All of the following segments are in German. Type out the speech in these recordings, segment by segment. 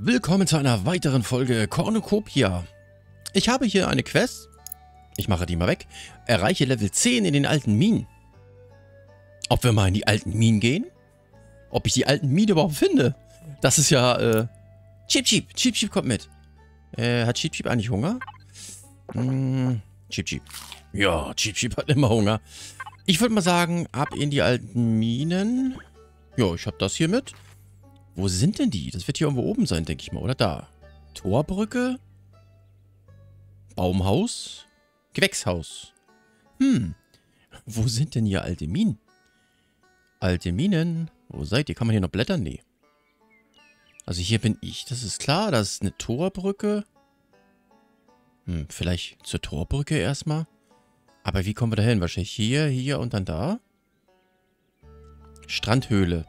Willkommen zu einer weiteren Folge Cornucopia. Ich habe hier eine Quest. Ich mache die mal weg. Erreiche Level 10 in den alten Minen. Ob wir mal in die alten Minen gehen? Ob ich die alten Minen überhaupt finde? Das ist ja, Chip-Chip. Chip-Chip kommt mit. Hat Chip-Chip eigentlich Hunger? Chip-Chip. Ja, Chip-Chip hat immer Hunger. Ich würde mal sagen, ab in die alten Minen. Ja, ich habe das hier mit. Wo sind denn die? Das wird hier irgendwo oben sein, denke ich mal, oder? Da. Torbrücke. Baumhaus. Gewächshaus. Wo sind denn hier alte Minen? Alte Minen. Wo seid ihr? Kann man hier noch blättern? Nee. Also hier bin ich. Das ist klar. Das ist eine Torbrücke. Vielleicht zur Torbrücke erstmal. Aber wie kommen wir da hin? Wahrscheinlich hier, hier und dann da. Strandhöhle.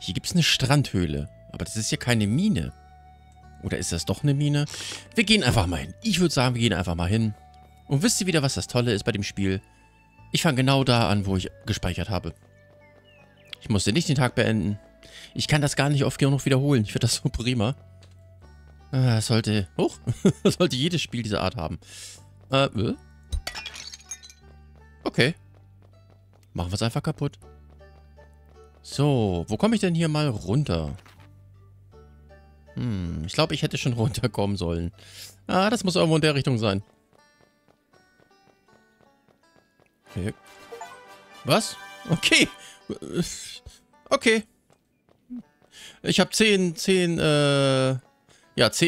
Hier gibt es eine Strandhöhle. Aber das ist ja keine Mine. Oder ist das doch eine Mine? Wir gehen einfach mal hin. Ich würde sagen, wir gehen einfach mal hin. Und wisst ihr wieder, was das Tolle ist bei dem Spiel? Ich fange genau da an, wo ich gespeichert habe. Ich musste nicht den Tag beenden. Ich kann das gar nicht oft genug wiederholen. Ich finde das so prima. Das sollte... Hoch! Das sollte jedes Spiel dieser Art haben. Okay. Machen wir es einfach kaputt. So, wo komme ich denn hier mal runter? Ich glaube, ich hätte schon runterkommen sollen. Das muss irgendwo in der Richtung sein. Okay. Was? Okay. Okay. Ich habe 10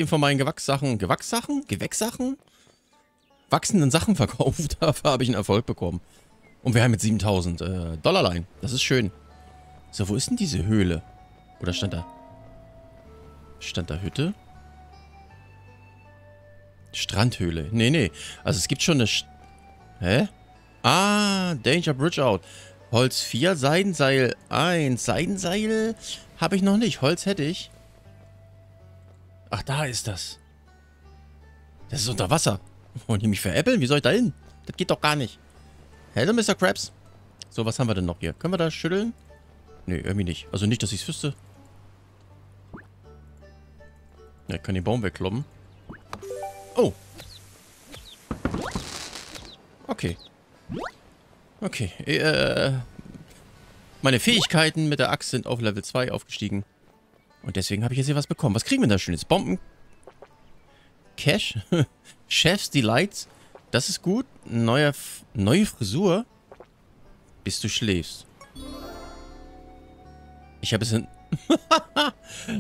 von meinen Gewachssachen... Gewachssachen? Gewächssachen? Wachsenden Sachen verkauft. Dafür habe ich einen Erfolg bekommen. Und wir haben jetzt 7.000 Dollarlein. Das ist schön. So, wo ist denn diese Höhle? Oder stand da... Stand da Hütte? Strandhöhle. Nee, nee. Also es gibt schon eine... Hä? Ah, Danger Bridge Out. Holz 4, Seidenseil 1. Seidenseil habe ich noch nicht. Holz hätte ich. Ach, da ist das. Das ist unter Wasser. Wollen die mich veräppeln? Wie soll ich da hin? Das geht doch gar nicht. Hello, Mr. Krabs. So, was haben wir denn noch hier? Können wir da schütteln? Nee, irgendwie nicht. Also nicht, dass ich es wüsste. Ja, ich kann den Baum wegkloppen. Oh. Okay. Okay. Meine Fähigkeiten mit der Axt sind auf Level 2 aufgestiegen. Und deswegen habe ich jetzt hier was bekommen. Was kriegen wir denn da schönes? Bomben? Cash? Chefs Delights? Das ist gut. Neue Frisur. Bis du schläfst. Ich habe es hin...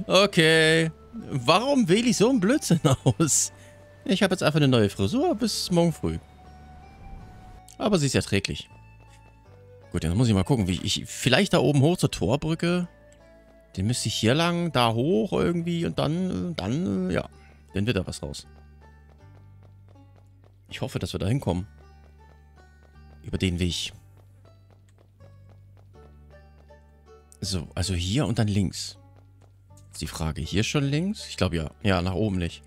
Okay. Warum wähle ich so einen Blödsinn aus? Ich habe jetzt einfach eine neue Frisur bis morgen früh. Aber sie ist erträglich. Gut, dann muss ich mal gucken, wie ich... Vielleicht da oben hoch zur Torbrücke. Den müsste ich hier lang, da hoch irgendwie und dann... Dann, ja. Dann wird da was raus. Ich hoffe, dass wir da hinkommen. Über den Weg. So, also hier und dann links. Ist die Frage, hier schon links? Ich glaube ja. Ja, nach oben nicht.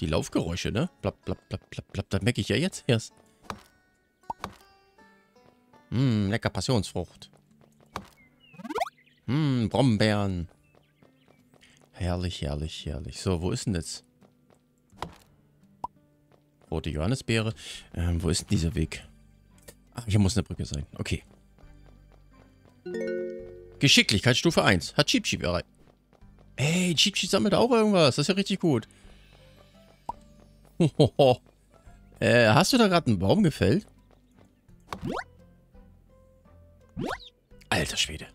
Die Laufgeräusche, ne? Blab, blab, blab, blab, blab. Da merke ich ja jetzt erst. Lecker Passionsfrucht. Brombeeren. Herrlich, herrlich, herrlich. So, wo ist denn jetzt? Rote Johannisbeere. Wo ist denn dieser Weg? Ach, hier muss eine Brücke sein. Okay. Geschicklichkeit Stufe 1. Hat Chip-Chip erreicht. Ey, Chip-Chip sammelt auch irgendwas. Das ist ja richtig gut. Hast du da gerade einen Baum gefällt? Alter Schwede.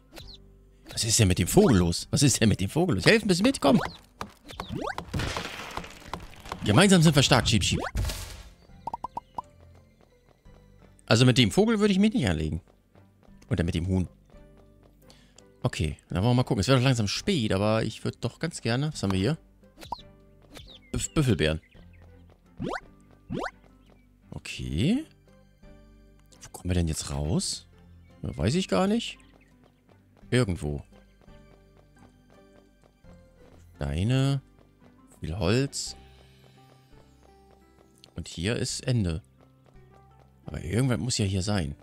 Was ist denn mit dem Vogel los? Was ist denn mit dem Vogel los? Helfen, bis mit, komm. Gemeinsam sind wir stark, Chip-Chip. Also mit dem Vogel würde ich mich nicht anlegen. Oder mit dem Huhn. Okay, dann wollen wir mal gucken. Es wird doch langsam spät, aber ich würde doch ganz gerne... Was haben wir hier? Büffelbeeren. Okay. Wo kommen wir denn jetzt raus? Ja, weiß ich gar nicht. Irgendwo. Steine. Viel Holz. Und hier ist Ende. Aber irgendwann muss ja hier sein.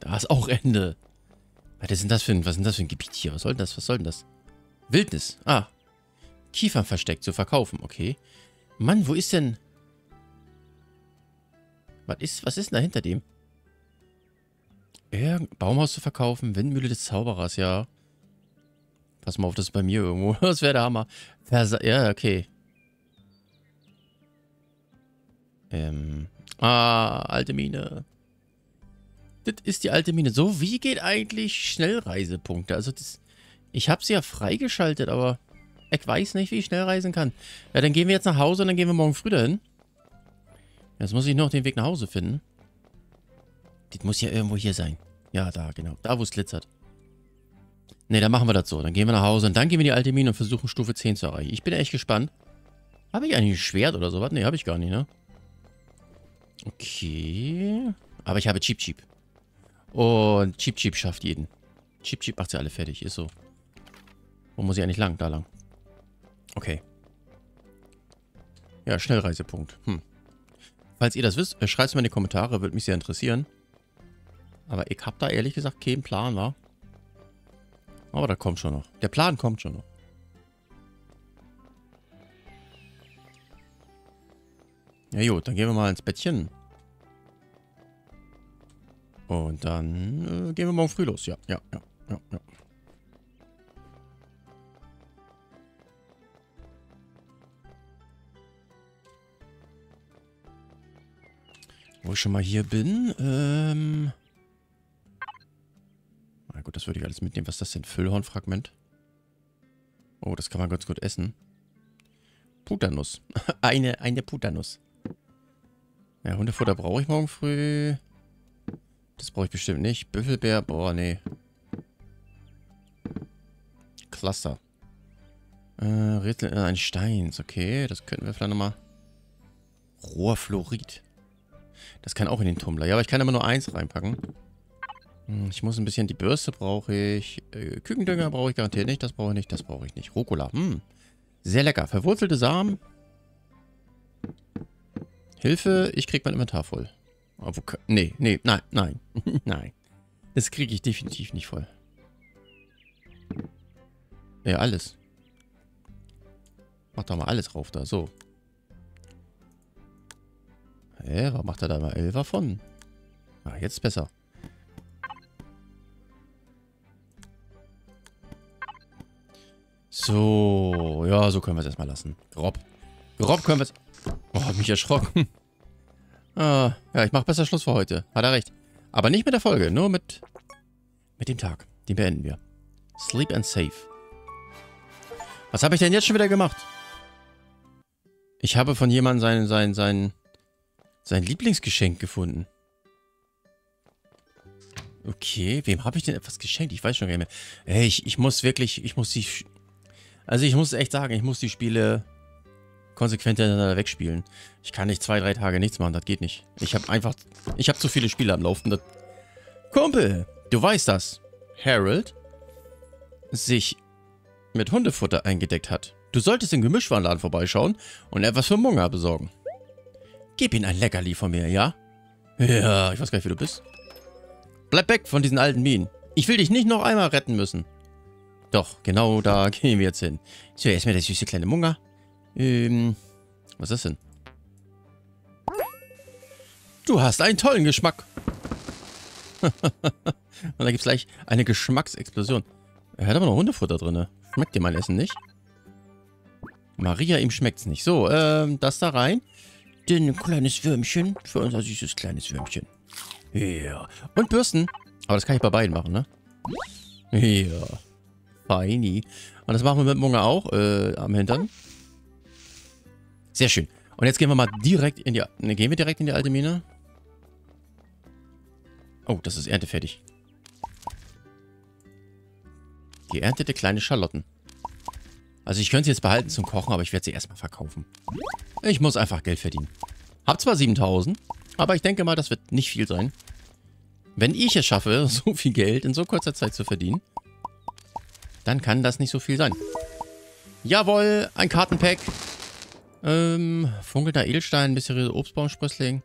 Da ist auch Ende. Was ist denn das für ein Gebiet hier? Was soll denn das? Wildnis. Ah. Kiefer versteckt zu verkaufen. Okay. Mann, wo ist denn... Was ist denn da hinter dem? Baumhaus zu verkaufen. Windmühle des Zauberers, ja. Pass mal auf, das ist bei mir irgendwo. Das wäre der Hammer. Ja, okay. Alte Mine. Das ist die alte Mine. So, wie geht eigentlich Schnellreisepunkte? Also, ich habe sie ja freigeschaltet, aber ich weiß nicht, wie ich schnell reisen kann. Ja, dann gehen wir jetzt nach Hause und dann gehen wir morgen früh dahin. Jetzt muss ich noch den Weg nach Hause finden. Das muss ja irgendwo hier sein. Ja, da, genau. Da, wo es glitzert. Ne, dann machen wir das so. Dann gehen wir nach Hause und dann gehen wir in die alte Mine und versuchen Stufe 10 zu erreichen. Ich bin echt gespannt. Habe ich eigentlich ein Schwert oder sowas? Ne, habe ich gar nicht, ne? Okay. Aber ich habe Chip-Chip. Und Chip-Chip schafft jeden. Chip-Chip macht sie alle fertig. Ist so. Wo muss ich eigentlich lang? Da lang. Okay. Ja, Schnellreisepunkt. Falls ihr das wisst, schreibt es mir in die Kommentare. Würde mich sehr interessieren. Aber ich habe da ehrlich gesagt keinen Plan, wa? Aber da kommt schon noch. Der Plan kommt schon noch. Ja gut, dann gehen wir mal ins Bettchen. Und dann gehen wir morgen früh los. Ja. Wo ich schon mal hier bin, na gut, das würde ich alles mitnehmen. Was ist das denn? Füllhornfragment? Oh, das kann man ganz gut essen. Puternuss. eine Puternuss. Ja, Hundefutter brauche ich morgen früh. Das brauche ich bestimmt nicht. Büffelbeere, boah, nee. Cluster. Rätsel in einen Stein. Okay, das könnten wir vielleicht nochmal. Rohrfluorid. Das kann auch in den Tumbler. Ja, aber ich kann immer nur eins reinpacken. Ich muss ein bisschen... Die Bürste brauche ich. Kükendünger brauche ich garantiert nicht. Das brauche ich nicht. Das brauche ich nicht. Rucola. Sehr lecker. Verwurzelte Samen. Hilfe, ich krieg mein Inventar voll. Nein. Nein. Das kriege ich definitiv nicht voll. Ja, alles. Mach doch mal alles rauf da. So. Was macht er da mal 11 von? Ah, jetzt besser. So. Ja, so können wir es erstmal lassen. Grob. Grob können wir es... Oh, hab mich erschrocken. Ja, ich mache besser Schluss für heute. Hat er recht. Aber nicht mit der Folge, nur mit dem Tag. Den beenden wir. Sleep and save. Was habe ich denn jetzt schon wieder gemacht? Ich habe von jemandem sein Lieblingsgeschenk gefunden. Okay, wem habe ich denn etwas geschenkt? Ich weiß schon gar nicht mehr. Ey, ich muss wirklich, ich muss echt sagen, ich muss die Spiele konsequent hintereinander wegspielen. Ich kann nicht 2, 3 Tage nichts machen, das geht nicht. Ich habe zu viele Spiele am Laufen. Kumpel, du weißt, dass Harold sich mit Hundefutter eingedeckt hat. Du solltest im Gemischwarenladen vorbeischauen und etwas für Munger besorgen. Gib ihm ein Leckerli von mir, ja? Ja, ich weiß gar nicht, wie du bist. Bleib weg von diesen alten Minen. Ich will dich nicht noch einmal retten müssen. Doch, genau da gehen wir jetzt hin. Zuerst mal der süße kleine Munger. Was ist das denn? Du hast einen tollen Geschmack. Und da gibt es gleich eine Geschmacksexplosion. Er hat aber noch Hundefutter drin. Schmeckt dir mein Essen nicht? Maria, ihm schmeckt's nicht. So, das da rein. Ein kleines Würmchen für unser süßes kleines Würmchen. Ja. Yeah. Und Bürsten. Aber das kann ich bei beiden machen, ne? Ja. Yeah. Feini. Und das machen wir mit Munger auch am Hintern. Sehr schön. Und jetzt gehen wir mal direkt in die... Ne, gehen wir direkt in die alte Mine? Oh, das ist erntefertig. Geerntete kleine Schalotten. Also ich könnte sie jetzt behalten zum Kochen, aber ich werde sie erstmal verkaufen. Ich muss einfach Geld verdienen. Hab zwar 7.000, aber ich denke mal, das wird nicht viel sein. Wenn ich es schaffe, so viel Geld in so kurzer Zeit zu verdienen, dann kann das nicht so viel sein. Jawohl, ein Kartenpack. Funkelnder Edelstein, mysteriöse Obstbaumsprössling.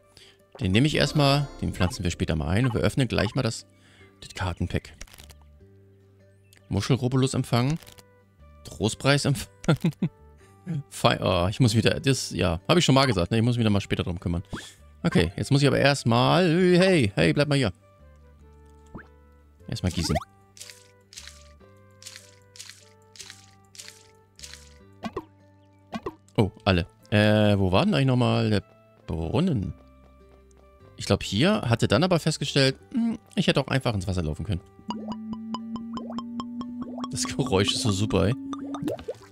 Den nehme ich erstmal, den pflanzen wir später mal ein und wir öffnen gleich mal das Kartenpack. Muschelrobulus empfangen. Trostpreis empfangen. Oh, ich muss wieder... Das, ja, habe ich schon mal gesagt. Ne? Ich muss mich da mal später drum kümmern. Okay, jetzt muss ich aber erstmal... Hey, hey, bleib mal hier. Erstmal gießen. Oh, alle. Wo war denn eigentlich nochmal der Brunnen? Ich glaube hier, hatte dann aber festgestellt, ich hätte auch einfach ins Wasser laufen können. Das Geräusch ist so super, ey.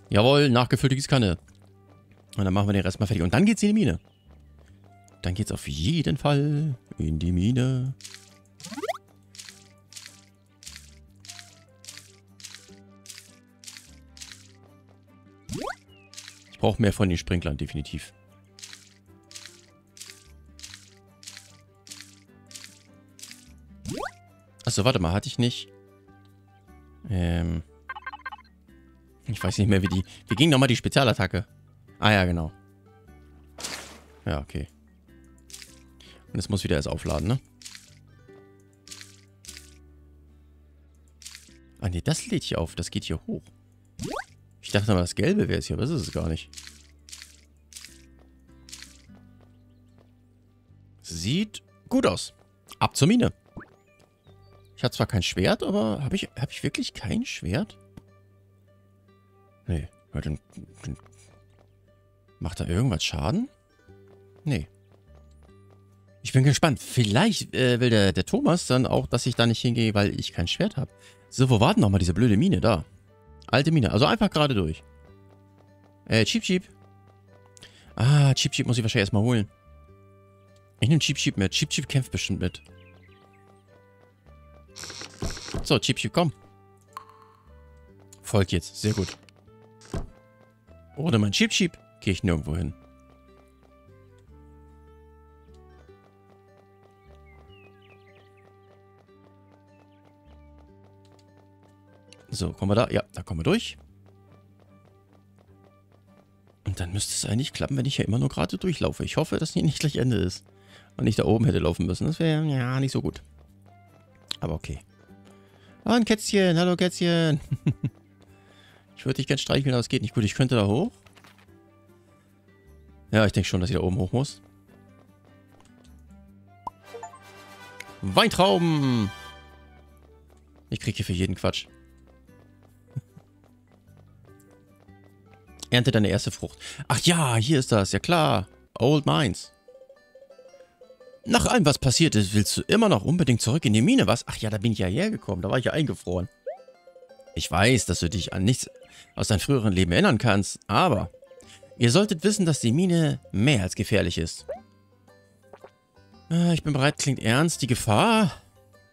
Jawohl, nachgefüllte Gießkanne. Und dann machen wir den Rest mal fertig. Und dann geht's in die Mine. Dann geht's auf jeden Fall in die Mine. Ich brauche mehr von den Sprinklern, definitiv. Achso, warte mal, hatte ich nicht... Ich weiß nicht mehr, wie die... Wir gingen nochmal die Spezialattacke. Ah ja, genau. Ja, okay. Und es muss wieder erst aufladen, ne? Ah ne, das lädt hier auf. Das geht hier hoch. Ich dachte mal, das Gelbe wäre es hier, aber das ist es gar nicht. Sieht gut aus. Ab zur Mine. Ich hatte zwar kein Schwert, aber hab ich wirklich kein Schwert? Nee. Dann macht da irgendwas Schaden? Nee. Ich bin gespannt. Vielleicht will der Thomas dann auch, dass ich da nicht hingehe, weil ich kein Schwert habe. So, wo war denn nochmal diese blöde Mine da? Alte Mine. Also einfach gerade durch. Chip-Chip. Ah, Chip-Chip muss ich wahrscheinlich erstmal holen. Ich nehme Chip-Chip mit. Chip-Chip kämpft bestimmt mit. So, Chip-Chip, komm. Folgt jetzt. Sehr gut. Ohne mein Chip-Chip gehe ich nirgendwo hin. So, kommen wir da? Ja, da kommen wir durch. Und dann müsste es eigentlich klappen, wenn ich ja immer nur gerade durchlaufe. Ich hoffe, dass hier nicht gleich Ende ist. Und ich da oben hätte laufen müssen. Das wäre ja nicht so gut. Aber okay. Ah, ein Kätzchen. Hallo, Kätzchen. Ich würde dich gerne streicheln, aber es geht nicht gut. Ich könnte da hoch. Ja, ich denke schon, dass ich da oben hoch muss. Weintrauben. Ich kriege hier für jeden Quatsch. Ernte deine erste Frucht. Ach ja, hier ist das. Ja klar. Old Mines. Nach allem, was passiert ist, willst du immer noch unbedingt zurück in die Mine, was? Ach ja, da bin ich ja hergekommen, da war ich ja eingefroren. Ich weiß, dass du dich an nichts aus deinem früheren Leben erinnern kannst, aber ihr solltet wissen, dass die Mine mehr als gefährlich ist. Ich bin bereit, klingt ernst, die Gefahr?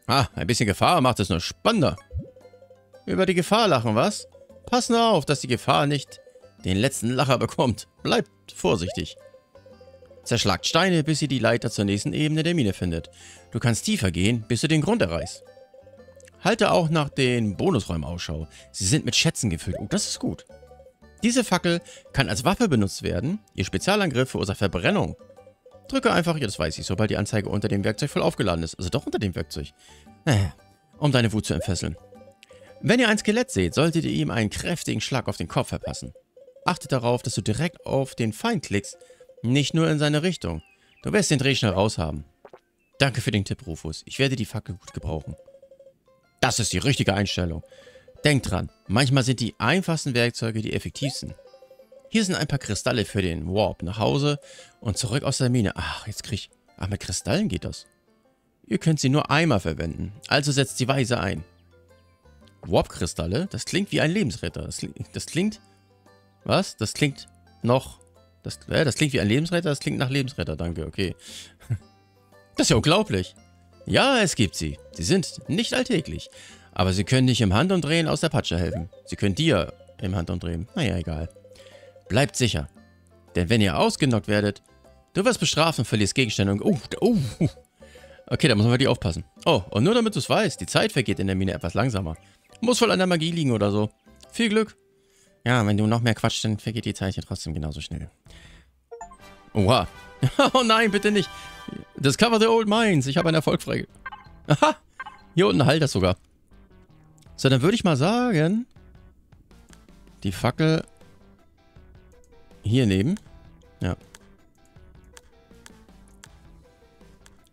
Ah, ein bisschen Gefahr macht es nur spannender. Über die Gefahr lachen, was? Pass nur auf, dass die Gefahr nicht den letzten Lacher bekommt. Bleibt vorsichtig. Zerschlagt Steine, bis ihr die Leiter zur nächsten Ebene der Mine findet. Du kannst tiefer gehen, bis du den Grund erreichst. Halte auch nach den Bonusräumen Ausschau. Sie sind mit Schätzen gefüllt. Oh, das ist gut. Diese Fackel kann als Waffe benutzt werden. Ihr Spezialangriff verursacht Verbrennung. Drücke einfach, ja, das weiß ich, sobald die Anzeige unter dem Werkzeug voll aufgeladen ist. Also doch unter dem Werkzeug. Um deine Wut zu entfesseln. Wenn ihr ein Skelett seht, solltet ihr ihm einen kräftigen Schlag auf den Kopf verpassen. Achtet darauf, dass du direkt auf den Feind klickst. Nicht nur in seine Richtung. Du wirst den Dreh schnell raushaben. Danke für den Tipp, Rufus. Ich werde die Fackel gut gebrauchen. Das ist die richtige Einstellung. Denk dran, manchmal sind die einfachsten Werkzeuge die effektivsten. Hier sind ein paar Kristalle für den Warp nach Hause und zurück aus der Mine. Ach, jetzt krieg ich... Ach, mit Kristallen geht das. Ihr könnt sie nur einmal verwenden. Also setzt sie weise ein. Warp-Kristalle? Das klingt wie ein Lebensretter. Das klingt... Was? Das klingt noch... Das klingt wie ein Lebensretter, das klingt nach Lebensretter, danke, okay. Das ist ja unglaublich. Ja, es gibt sie. Sie sind nicht alltäglich. Aber sie können dich im Handumdrehen aus der Patsche helfen. Sie können dir im Handumdrehen. Naja, egal. Bleibt sicher. Denn wenn ihr ausgenockt werdet, du wirst bestraft und verlierst Gegenstände und... Okay, da muss man wirklich aufpassen. Oh, und nur damit du es weißt, die Zeit vergeht in der Mine etwas langsamer. Muss wohl an der Magie liegen oder so. Viel Glück. Ja, wenn du noch mehr quatschst, dann vergeht die Zeit hier trotzdem genauso schnell. Oha. Oh nein, bitte nicht. Discover the Old Mines. Ich habe einen Erfolg freigeschaltet. Aha. Hier unten heilt das sogar. So, dann würde ich mal sagen, die Fackel hier nehmen. Ja.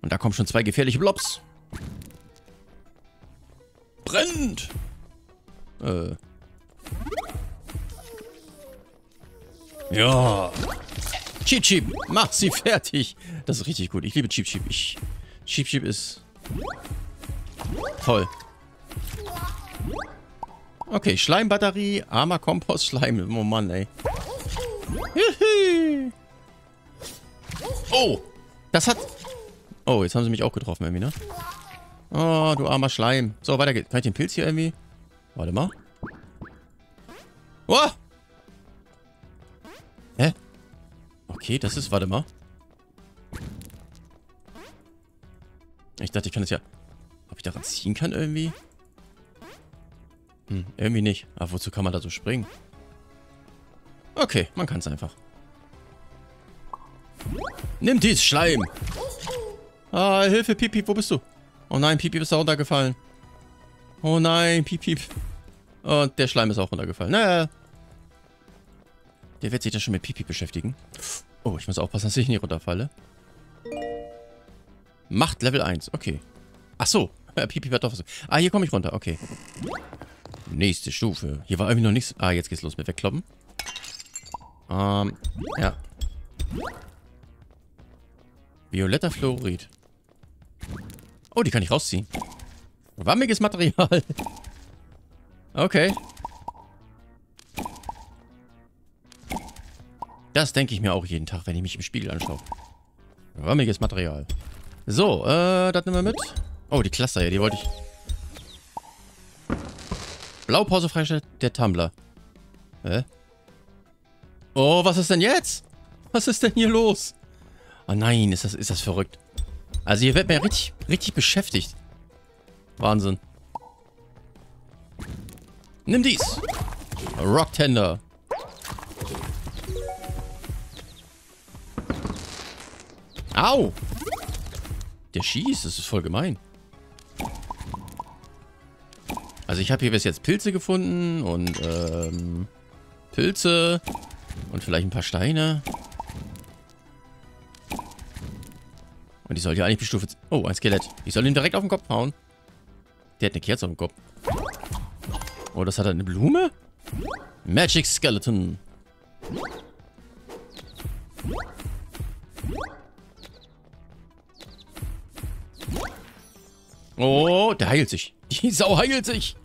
Und da kommen schon zwei gefährliche Blobs. Brennt! Ja. Chip-Chip, mach sie fertig. Das ist richtig gut. Ich liebe Chip-Chip. Chip-Chip ist toll. Okay, Schleimbatterie, armer Kompostschleim. Oh Mann, ey. Juhu. Oh, das hat... Oh, jetzt haben sie mich auch getroffen, irgendwie, ne? Oh, du armer Schleim. So, weiter geht's. Kann ich den Pilz hier irgendwie? Warte mal. Oh! Hä? Okay, das ist... Warte mal. Ich dachte, ich kann das ja... Ob ich daran ziehen kann, irgendwie? Hm, irgendwie nicht. Aber wozu kann man da so springen? Okay, man kann es einfach. Nimm dies, Schleim! Ah, Hilfe, Piep-Piep, wo bist du? Oh nein, Piep-Piep ist da runtergefallen. Oh nein, Piep-Piep. Und der Schleim ist auch runtergefallen. Naja. Der wird sich dann schon mit Piep-Piep beschäftigen. Oh, ich muss aufpassen, dass ich nicht runterfalle. Macht Level 1, okay. Ach so, Piep-Piep hat doch was. Ah, hier komme ich runter, okay. Nächste Stufe. Hier war irgendwie noch nichts. Ah, jetzt geht's los mit Wegkloppen. Ja. Violetter Fluorid. Oh, die kann ich rausziehen. Wammiges Material. Okay. Das denke ich mir auch jeden Tag, wenn ich mich im Spiegel anschaue. Wammiges Material. So, das nehmen wir mit. Oh, die Cluster hier, die wollte ich... Blaupause freistellt der Tumbler. Hä? Oh, was ist denn jetzt? Was ist denn hier los? Oh nein, ist das verrückt. Also hier wird man ja richtig beschäftigt. Wahnsinn. Nimm dies. Rocktender. Au. Der schießt, das ist voll gemein. Also ich habe hier bis jetzt Pilze gefunden und Pilze und vielleicht ein paar Steine. Und ich soll hier eigentlich bestuft... Oh, ein Skelett. Ich soll ihn direkt auf den Kopf hauen. Der hat eine Kerze auf dem Kopf. Oh, das hat er eine Blume? Magic Skeleton. Oh, der heilt sich. Die Sau heilt sich.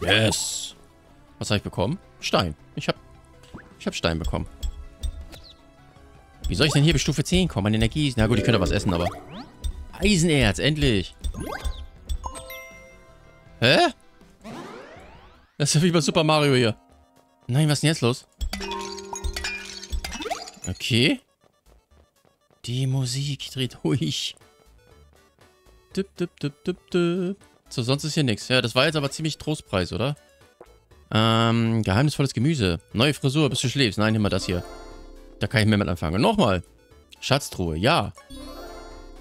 Yes. Was habe ich bekommen? Stein. Ich hab Stein bekommen. Wie soll ich denn hier bis Stufe 10 kommen? Meine Energie ist... Na gut, ich könnte was essen, aber... Eisenerz, endlich. Hä? Das ist ja wie bei Super Mario hier. Nein, was ist denn jetzt los? Okay. Die Musik dreht ruhig. Düpp, düpp, düpp, düpp, düpp. So, sonst ist hier nichts. Ja, das war jetzt aber ziemlich Trostpreis, oder? Geheimnisvolles Gemüse. Neue Frisur, bis du schläfst. Nein, nimm mal das hier. Da kann ich mehr mit anfangen. Und nochmal. Schatztruhe, ja.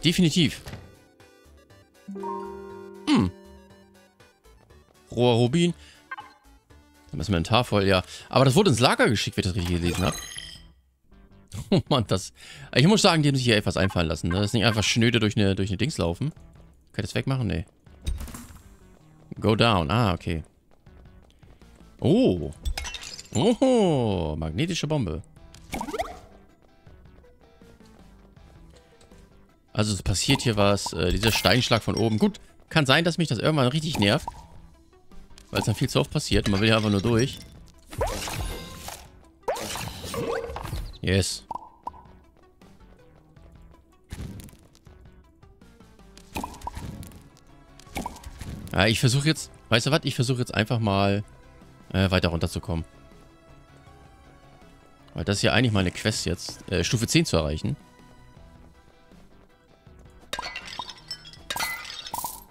Definitiv. Hm. Roher Rubin. Dann ist mein Inventar voll, ja. Aber das wurde ins Lager geschickt, wenn ich das richtig gelesen habe. Oh Mann, das... Ich muss sagen, die haben sich hier etwas einfallen lassen. Ne? Das ist nicht einfach schnöde durch eine Dings laufen. Kann ich das wegmachen? Nee. Go down. Ah, okay. Oh. Oho. Magnetische Bombe. Also es passiert hier was. Dieser Steinschlag von oben. Gut, kann sein, dass mich das irgendwann richtig nervt. Weil es dann viel zu oft passiert. Man will ja einfach nur durch. Yes. Ja, ich versuche jetzt... Weißt du was? Ich versuche jetzt einfach mal weiter runterzukommen. Weil das ist ja eigentlich meine Quest jetzt. Stufe 10 zu erreichen.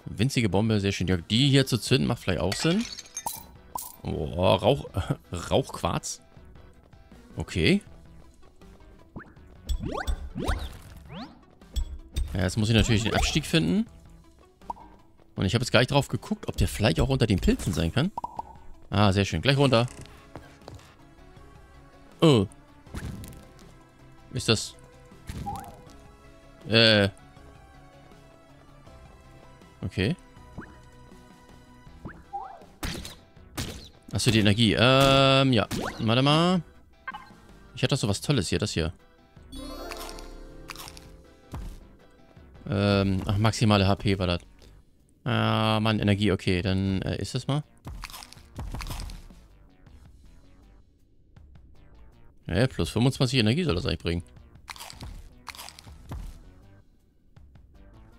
Winzige Bombe, sehr schön. Ja, die hier zu zünden macht vielleicht auch Sinn. Oh, Rauchquarz. Okay. Ja, jetzt muss ich natürlich den Abstieg finden. Und ich habe jetzt gleich drauf geguckt, ob der vielleicht auch unter den Pilzen sein kann. Ah, sehr schön. Gleich runter. Oh. Ist das... Okay. Achso, die Energie. Ja. Warte mal. Ich hatte doch so was Tolles hier. Das hier. Ach, maximale HP war das. Ah, Mann, Energie. Okay, dann ist das mal. Ja, plus 25 Energie soll das eigentlich bringen.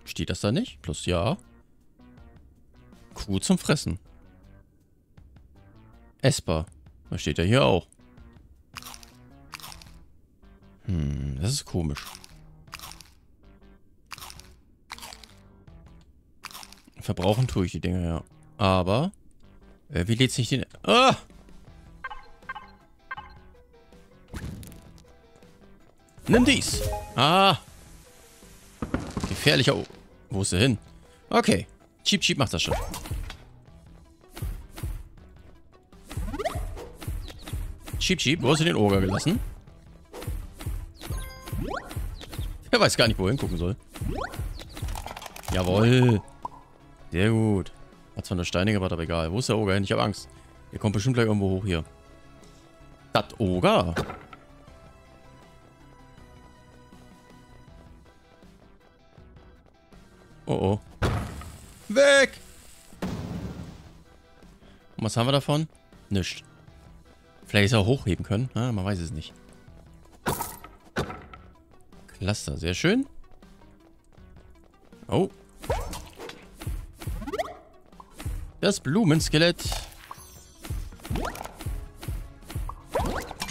Steht das da nicht? Plus ja. Kuh zum Fressen. Essbar. Das steht ja hier auch. Hm, das ist komisch. Verbrauchen tue ich die Dinger, ja. Aber, wie lädt sich den... Ah! Nimm dies! Ah! Gefährlicher... Oh. Wo ist er hin? Okay. Chip-Chip macht das schon. Chip-Chip, wo hast du den Oger gelassen? Er weiß gar nicht, wo er hingucken soll. Jawohl. Sehr gut. Hat zwar eine Steine gebracht, aber egal. Wo ist der Oger hin? Ich habe Angst. Der kommt bestimmt gleich irgendwo hoch hier. Das Oger. Oh oh. Weg! Und was haben wir davon? Nichts. Vielleicht ist er auch hochheben können. Ah, man weiß es nicht. Cluster, sehr schön. Oh. Das Blumenskelett.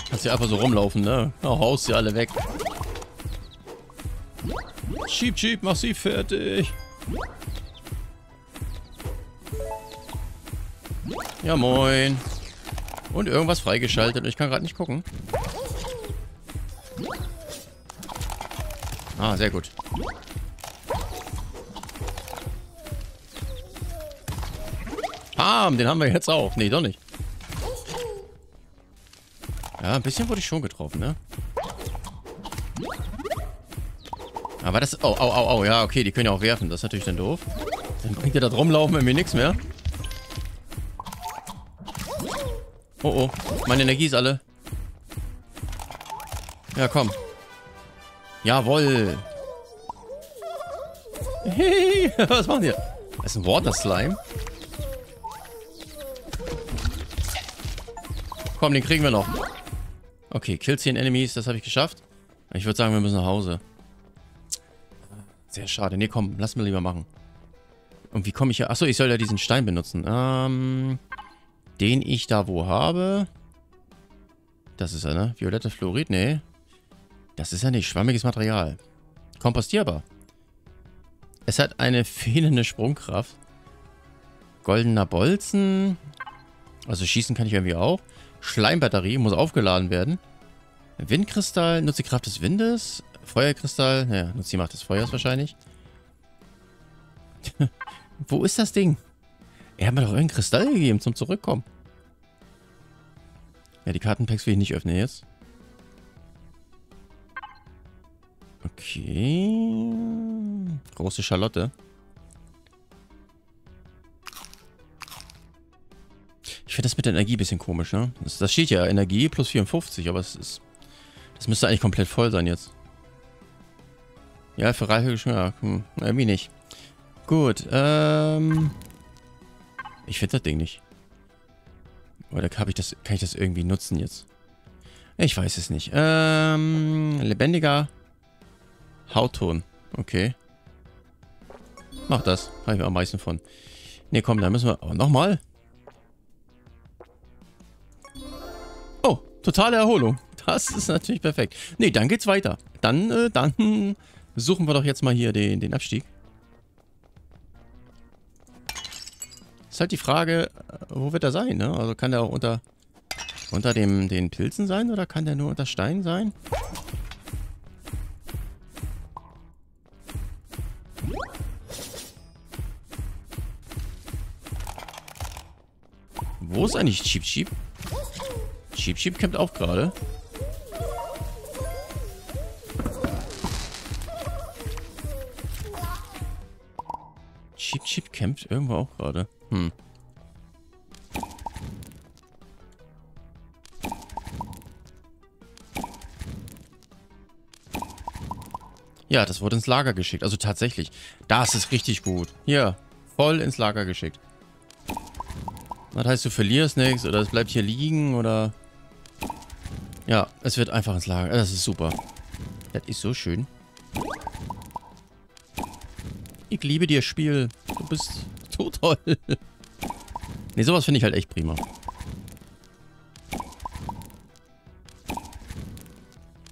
Kannst ja einfach so rumlaufen, ne? Oh, haust sie alle weg. Schieb, schieb, mach sie fertig. Ja, moin. Und irgendwas freigeschaltet. Ich kann gerade nicht gucken. Ah, sehr gut. Bam, den haben wir jetzt auch. Nee, doch nicht. Ja, ein bisschen wurde ich schon getroffen, ne? Aber das... Oh, oh, oh, oh. Ja, okay, die können ja auch werfen. Das ist natürlich dann doof. Dann bringt ihr da rumlaufen irgendwie nichts mehr. Oh, oh. Meine Energie ist alle. Ja, komm. Jawohl. Hey, was machen wir? Das ist ein Water Slime. Komm, den kriegen wir noch. Okay, kill 10 Enemies. Das habe ich geschafft. Ich würde sagen, wir müssen nach Hause. Sehr schade. Nee, komm, lass mir lieber machen. Und wie komme ich hier? Achso, ich soll ja diesen Stein benutzen. Den ich da wo habe. Das ist er, ne? Violetter Fluorid? Nee. Das ist ja nicht. Wammiges Material. Kompostierbar. Es hat eine fehlende Sprungkraft. Goldener Bolzen. Also schießen kann ich irgendwie auch. Schleimbatterie. Muss aufgeladen werden. Windkristall. Nutze die Kraft des Windes. Feuerkristall. Ja, nutzt die Macht des Feuers wahrscheinlich. Wo ist das Ding? Er hat mir doch irgendeinen Kristall gegeben zum Zurückkommen. Ja, die Kartenpacks will ich nicht öffnen jetzt. Okay. Große Schalotte. Ich finde das mit der Energie ein bisschen komisch, ne? Das steht ja Energie plus 54, aber es ist... Das müsste eigentlich komplett voll sein jetzt. Ja, für reiche Geschmack. Hm, irgendwie nicht. Gut, Ich finde das Ding nicht. Oder kann ich das irgendwie nutzen jetzt? Ich weiß es nicht. Lebendiger Hautton. Okay. Mach das. Habe ich mir am meisten von. Ne, komm, da müssen wir... Oh, nochmal. Oh, totale Erholung. Das ist natürlich perfekt. Ne, dann geht's weiter. Dann, dann suchen wir doch jetzt mal hier den Abstieg. Ist halt die Frage, wo wird er sein, ne? Also kann der auch unter den Pilzen sein oder kann der nur unter Stein sein? Wo ist eigentlich Chip-Chip? Chip-Chip kämpft auch gerade. Chip-Chip kämpft irgendwo auch gerade. Hm. Ja, das wurde ins Lager geschickt. Also tatsächlich. Das ist richtig gut. Hier, voll ins Lager geschickt. Das heißt, du verlierst nichts oder es bleibt hier liegen oder... Ja, es wird einfach ins Lager. Das ist super. Das ist so schön. Ich liebe dir, Spiel. Du bist so toll. Ne, sowas finde ich halt echt prima.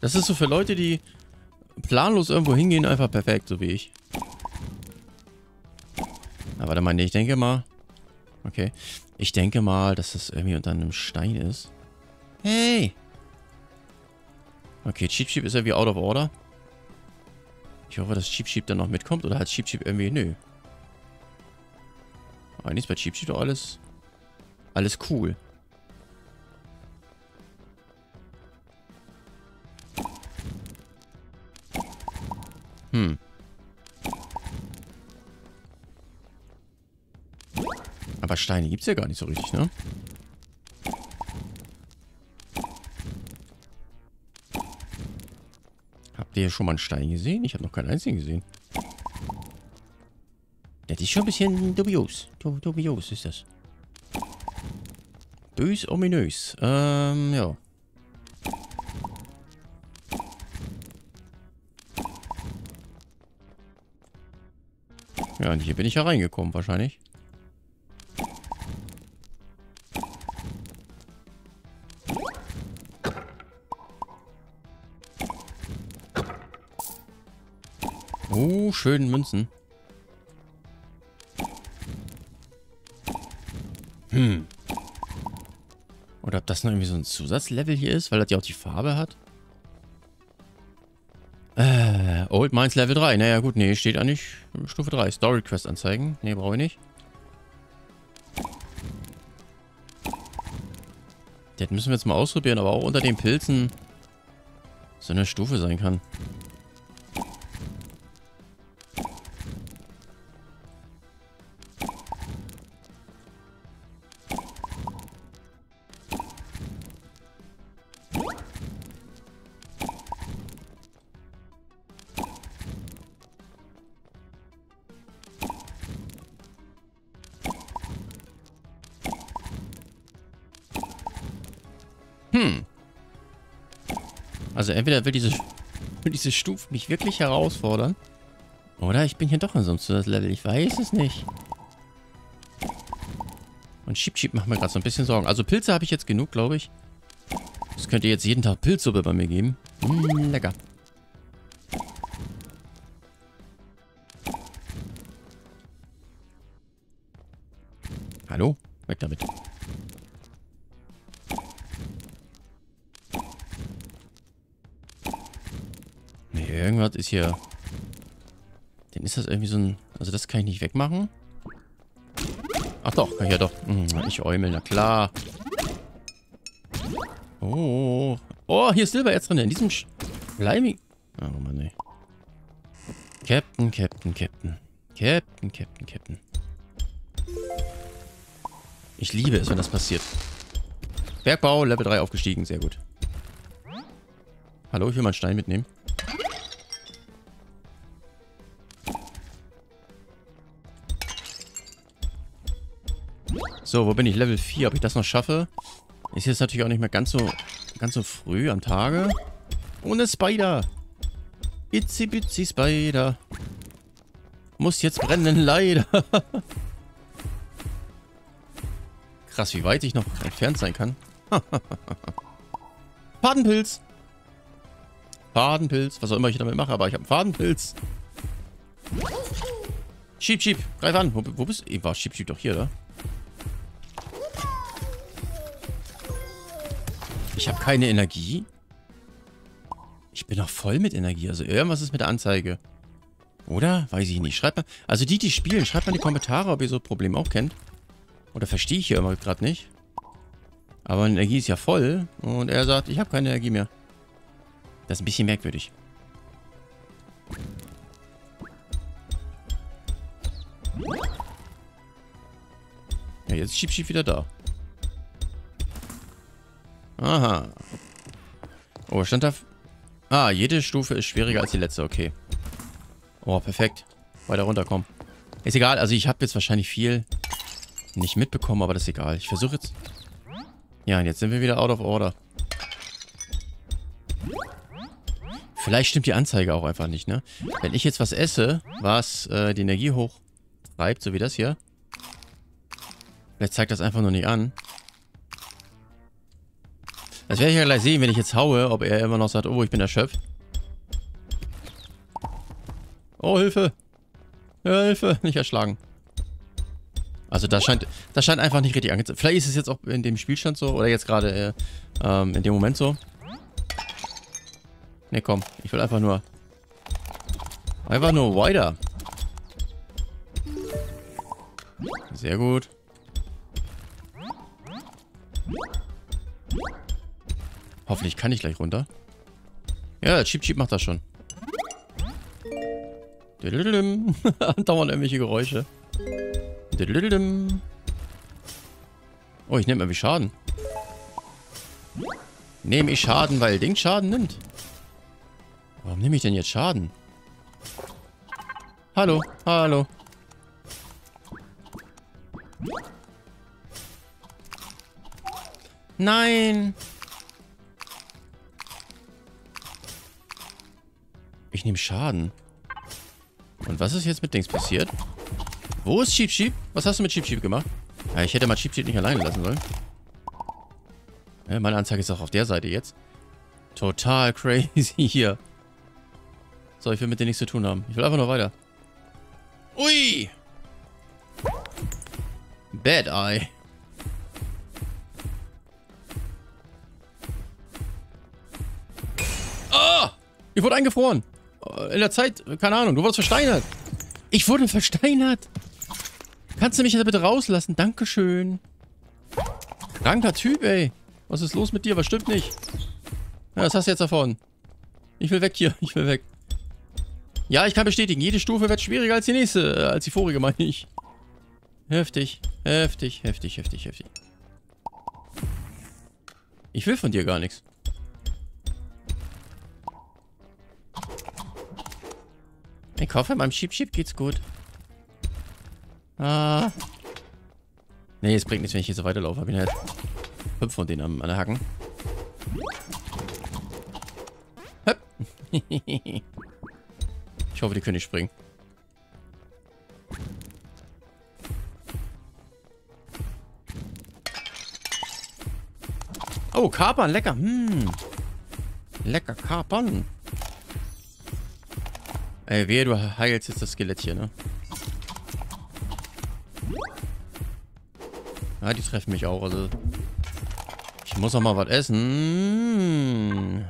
Das ist so für Leute, die planlos irgendwo hingehen, einfach perfekt, so wie ich. Na, warte mal, nee, ich denke mal... Okay. Ich denke mal, dass das irgendwie unter einem Stein ist. Hey! Okay, Chip-Chip ist irgendwie out of order. Ich hoffe, dass Chip-Chip dann noch mitkommt. Oder hat Chip-Chip irgendwie... Nö. Eigentlich ist bei Chip-Chip doch alles... Alles cool. Hm. Aber Steine gibt es ja gar nicht so richtig, ne? Habt ihr schon mal einen Stein gesehen? Ich habe noch keinen einzigen gesehen. Das ist schon ein bisschen dubios. Dubios ist das. Bös, ominös. Ja. Ja, und hier bin ich ja reingekommen wahrscheinlich. Oh, schönen Münzen. Hm. Oder ob das noch irgendwie so ein Zusatzlevel hier ist, weil das ja auch die Farbe hat. Old Mines Level 3. Naja gut, nee, steht eigentlich Stufe 3. Story Quest anzeigen. Nee, brauche ich nicht. Das müssen wir jetzt mal ausprobieren, aber auch unter den Pilzen so eine Stufe sein kann. Also entweder will diese Stufe mich wirklich herausfordern, oder ich bin hier doch in so einem Zusatzlevel. Ich weiß es nicht. Und Chip-Chip macht mir gerade so ein bisschen Sorgen. Also Pilze habe ich jetzt genug, glaube ich. Das könnt ihr jetzt jeden Tag Pilzsuppe bei mir geben. Lecker. Hallo? Weg damit. Irgendwas ist hier. Dann ist das irgendwie so ein... Also das kann ich nicht wegmachen. Ach doch, kann ich ja doch. Ich äumel, na klar. Oh. Oh, hier ist Silber jetzt drin. In diesem schleimigen... Oh Mann, ey. Captain. Ich liebe es, wenn das passiert. Bergbau, Level 3 aufgestiegen. Sehr gut. Hallo, ich will mal einen Stein mitnehmen. So, wo bin ich? Level 4. Ob ich das noch schaffe? Ist jetzt natürlich auch nicht mehr ganz so früh am Tage. Ohne Spider. Itzi bitzi Spider. Muss jetzt brennen, leider. Krass, wie weit ich noch entfernt sein kann. Fadenpilz. Fadenpilz. Was auch immer ich damit mache, aber ich habe einen Fadenpilz. Chip-Chip. Greif an. Wo bist du? War Chip-Chip doch hier, oder? Ich habe keine Energie. Ich bin doch voll mit Energie. Also irgendwas ist mit der Anzeige. Oder? Weiß ich nicht. Schreibt mal... Also die spielen, schreibt mal in die Kommentare, ob ihr so ein Problem auch kennt. Oder verstehe ich hier immer gerade nicht. Aber Energie ist ja voll. Und er sagt, ich habe keine Energie mehr. Das ist ein bisschen merkwürdig. Ja, jetzt ist Chip-Chip wieder da. Aha. Oh, stand da... Ah, jede Stufe ist schwieriger als die letzte. Okay. Oh, perfekt. Weiter runterkommen. Ist egal. Also ich habe jetzt wahrscheinlich viel nicht mitbekommen, aber das ist egal. Ich versuche jetzt... Ja, und jetzt sind wir wieder out of order. Vielleicht stimmt die Anzeige auch einfach nicht, ne? Wenn ich jetzt was esse, was die Energie hochtreibt, so wie das hier. Vielleicht zeigt das einfach nur nicht an. Das werde ich ja gleich sehen, wenn ich jetzt haue, ob er immer noch sagt, oh, ich bin erschöpft. Oh, Hilfe! Hilfe! Nicht erschlagen. Also das scheint einfach nicht richtig angezeigt. Vielleicht ist es jetzt auch in dem Spielstand so, oder jetzt gerade in dem Moment so. Ne, komm. Ich will einfach nur... Einfach nur weiter. Sehr gut. Hoffentlich kann ich gleich runter. Ja, Chip-Chip macht das schon. Andauernd irgendwelche Geräusche. Oh, ich nehme irgendwie Schaden. Nehme ich Schaden, weil Ding Schaden nimmt. Warum nehme ich denn jetzt Schaden? Hallo, hallo. Nein. Ich nehme Schaden. Und was ist jetzt mit Dings passiert? Wo ist Chip-Chip? Was hast du mit Chip-Chip gemacht? Ja, ich hätte mal Chip-Chip nicht alleine lassen sollen. Ja, meine Anzeige ist auch auf der Seite jetzt. Total crazy hier. So, ich will mit dir nichts zu tun haben. Ich will einfach nur weiter. Ui! Bad Eye. Ah! Ich wurde eingefroren. In der Zeit, keine Ahnung, du wurdest versteinert. Ich wurde versteinert. Kannst du mich da bitte rauslassen? Dankeschön. Kranker Typ, ey. Was ist los mit dir? Was stimmt nicht? Ja, was hast du jetzt davon? Ich will weg hier. Ich will weg. Ja, ich kann bestätigen. Jede Stufe wird schwieriger als die nächste. Als die vorige, meine ich. Heftig. Heftig, heftig, heftig, heftig. Ich will von dir gar nichts. Ich hoffe, meinem Chip-Chip geht's gut. Ah. Nee, es bringt nichts, wenn ich hier so weiterlaufe. Hab ich halt 5 von denen an der Hacken. Höpp. Ich hoffe, die können nicht springen. Oh, Kapern, lecker. Lecker Kapern. Ey, wehe, du heilst jetzt das Skelett hier, ne? Ah, die treffen mich auch, also... Ich muss auch mal was essen.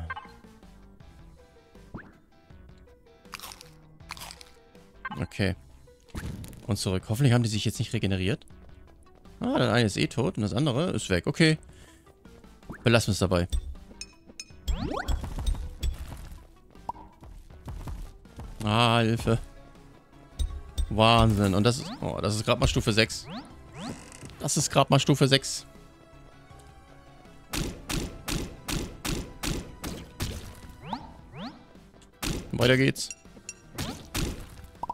Okay. Und zurück. Hoffentlich haben die sich jetzt nicht regeneriert. Ah, das eine ist eh tot und das andere ist weg. Okay. Belassen wir es dabei. Ah, Hilfe. Wahnsinn. Und das ist... Oh, das ist gerade mal Stufe 6. Das ist gerade mal Stufe 6. Weiter geht's.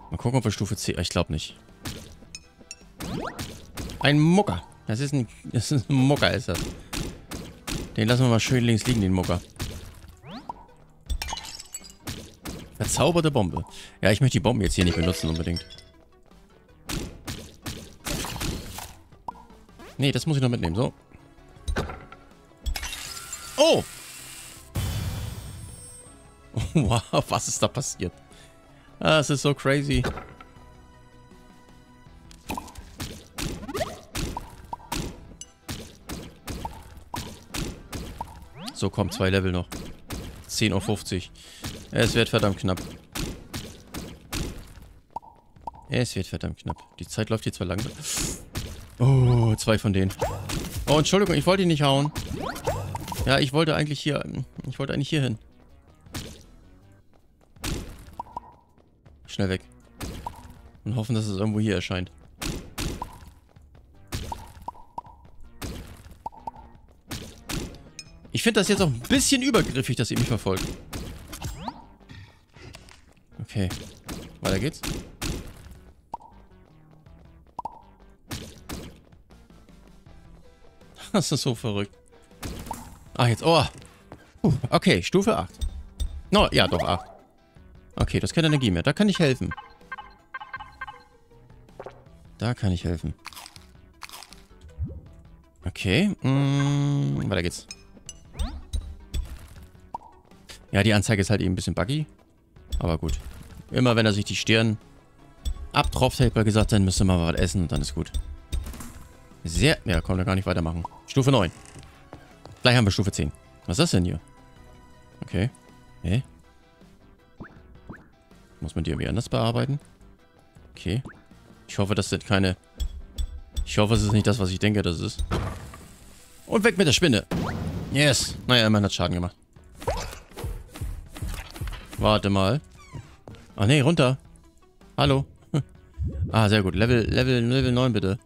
Mal gucken, ob wir Stufe 10... Ich glaube nicht. Ein Mucker. Das ist ein Mucker, ist das. Den lassen wir mal schön links liegen, den Mucker. Verzauberte Bombe. Ja, ich möchte die Bomben jetzt hier nicht benutzen unbedingt. Nee, das muss ich noch mitnehmen. So. Oh! Wow, was ist da passiert? Ah, es ist so crazy. So, komm, 2 Level noch. 10:50 Uhr. Es wird verdammt knapp. Es wird verdammt knapp. Die Zeit läuft hier zwar langsam. Oh, 2 von denen. Oh, Entschuldigung, ich wollte ihn nicht hauen. Ja, ich wollte eigentlich hier hin. Schnell weg. Und hoffen, dass es irgendwo hier erscheint. Ich finde das jetzt auch ein bisschen übergriffig, dass ihr mich verfolgt. Okay. Weiter geht's. Das ist so verrückt. Ah, jetzt. Oh. Okay, Stufe 8. No, ja, doch 8. Okay, das ist keine Energie mehr. Da kann ich helfen. Da kann ich helfen. Okay. Weiter geht's. Ja, die Anzeige ist halt eben ein bisschen buggy. Aber gut. Immer wenn er sich die Stirn abtropft, hätte er gesagt, dann müsste man mal was essen und dann ist gut. Sehr. Ja, komm, da gar nicht weitermachen. Stufe 9. Gleich haben wir Stufe 10. Was ist das denn hier? Okay. Hä? Muss man die irgendwie anders bearbeiten? Okay. Ich hoffe, das sind keine... Ich hoffe, es ist nicht das, was ich denke, das ist. Und weg mit der Spinne. Yes. Naja, immerhin hat Schaden gemacht. Warte mal. Ah ne, runter. Hallo. Ah, sehr gut. Level 9 bitte.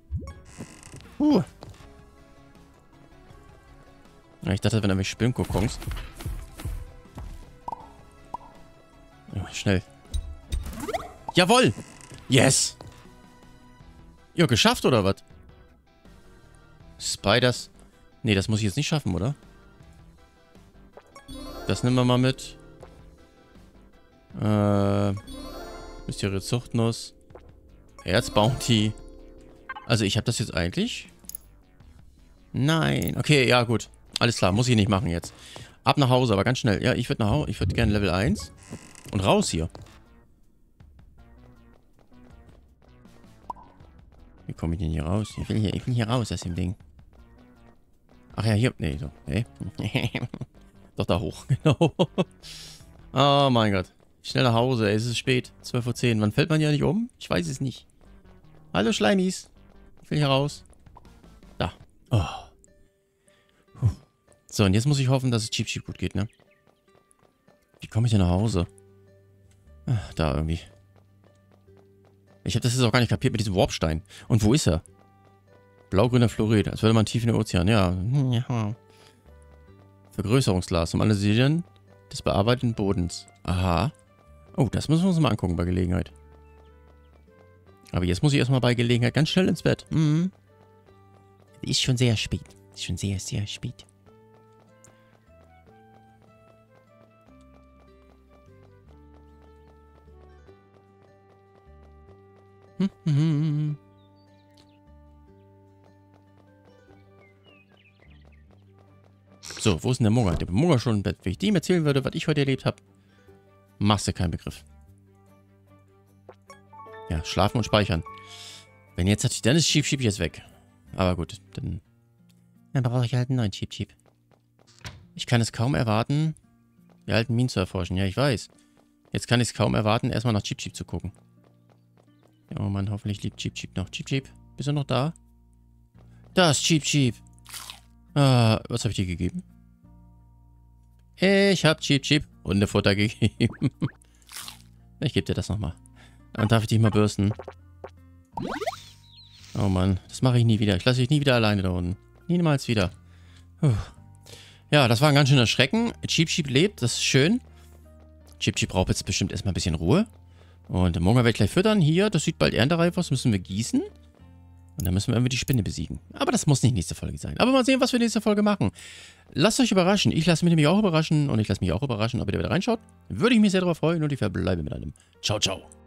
Ja, ich dachte, wenn er mich spinnt, guckst. Ja, schnell. Jawohl! Yes! Ja, geschafft oder was? Spiders. Ne, das muss ich jetzt nicht schaffen, oder? Das nehmen wir mal mit. Mysteriöse Zuchtnuss. Erzbounty. Also ich habe das jetzt eigentlich? Nein. Okay, ja gut. Alles klar, muss ich nicht machen jetzt. Ab nach Hause, aber ganz schnell. Ja, ich würde nach Hause. Ich würde gerne Level 1. Und raus hier. Wie komme ich denn hier raus? Ich will hier raus aus dem Ding. Ach ja, hier. Nee, so. Nee. Doch da hoch, genau. Oh mein Gott. Schnell nach Hause, ey, es ist spät. 12:10 Uhr. Wann fällt man ja nicht um? Ich weiß es nicht. Hallo Schleimis. Ich will hier raus. Da. Oh. So, und jetzt muss ich hoffen, dass es Chip-Chip gut geht, ne? Wie komme ich denn nach Hause? Ach, da irgendwie. Ich habe das jetzt auch gar nicht kapiert mit diesem Warpstein. Und wo ist er? Blaugrüner Fluorid, als würde man tief in den Ozean. Ja. Vergrößerungsglas zum Analysieren des bearbeiteten Bodens. Aha. Oh, das müssen wir uns mal angucken bei Gelegenheit. Aber jetzt muss ich erstmal bei Gelegenheit ganz schnell ins Bett. Mhm. Ist schon sehr spät. Ist schon sehr, sehr spät. So, wo ist denn der Moga? Der Moga schon im Bett. Wenn ich dem erzählen würde, was ich heute erlebt habe, machst du keinen Begriff. Ja, schlafen und speichern. Wenn jetzt hat sich dann ist Chip-Chip jetzt weg. Aber gut, dann... Dann brauche ich halt einen neuen Chip-Chip. Ich kann es kaum erwarten, die alten Minen zu erforschen. Ja, ich weiß. Jetzt kann ich es kaum erwarten, erstmal nach Chip-Chip zu gucken. Ja, oh Mann, hoffentlich liebt Chip-Chip noch. Chip-Chip, bist du noch da? Da ist Chip-Chip. Ah, was habe ich dir gegeben? Ich habe Chip-Chip Hundefutter gegeben. Ich gebe dir das nochmal. Und darf ich dich mal bürsten? Oh Mann, das mache ich nie wieder. Ich lasse dich nie wieder alleine da unten. Niemals wieder. Puh. Ja, das war ein ganz schöner Schrecken. Chip-Chip lebt, das ist schön. Chip-Chip braucht jetzt bestimmt erstmal ein bisschen Ruhe. Und morgen werde ich gleich füttern. Hier, das sieht bald erntereif aus. Müssen wir gießen. Und dann müssen wir irgendwie die Spinne besiegen. Aber das muss nicht nächste Folge sein. Aber mal sehen, was wir nächste Folge machen. Lasst euch überraschen. Ich lasse mich nämlich auch überraschen. Und ich lasse mich auch überraschen. Ob ihr wieder reinschaut, würde ich mich sehr darüber freuen. Und ich verbleibe mit einem. Ciao, ciao.